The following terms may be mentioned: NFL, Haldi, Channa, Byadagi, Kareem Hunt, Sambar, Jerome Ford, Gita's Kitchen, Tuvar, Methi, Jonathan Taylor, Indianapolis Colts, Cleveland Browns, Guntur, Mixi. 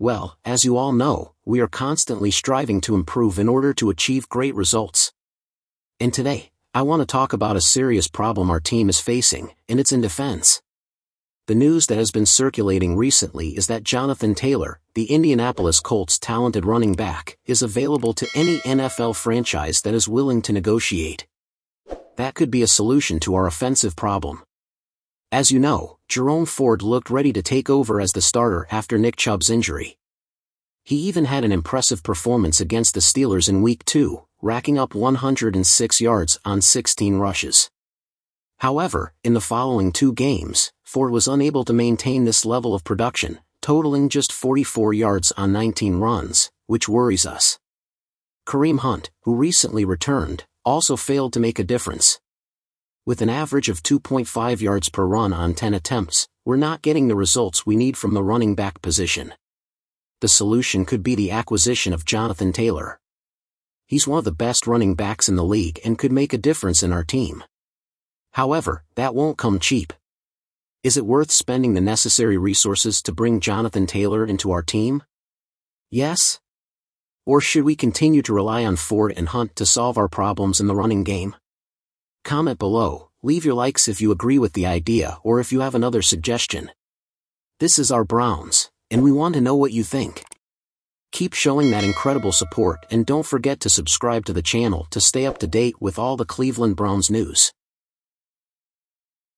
Well, as you all know, we are constantly striving to improve in order to achieve great results. And today, I want to talk about a serious problem our team is facing, and it's in defense. The news that has been circulating recently is that Jonathan Taylor, the Indianapolis Colts' talented running back, is available to any NFL franchise that is willing to negotiate. That could be a solution to our offensive problem. As you know, Jerome Ford looked ready to take over as the starter after Nick Chubb's injury. He even had an impressive performance against the Steelers in Week 2, racking up 106 yards on 16 rushes. However, in the following two games, Ford was unable to maintain this level of production, totaling just 44 yards on 19 runs, which worries us. Kareem Hunt, who recently returned, also failed to make a difference. With an average of 2.5 yards per run on 10 attempts, we're not getting the results we need from the running back position. The solution could be the acquisition of Jonathan Taylor. He's one of the best running backs in the league and could make a difference in our team. However, that won't come cheap. Is it worth spending the necessary resources to bring Jonathan Taylor into our team? Yes? Or should we continue to rely on Ford and Hunt to solve our problems in the running game? Comment below, leave your likes if you agree with the idea or if you have another suggestion. This is our Browns, and we want to know what you think. Keep showing that incredible support and don't forget to subscribe to the channel to stay up to date with all the Cleveland Browns news.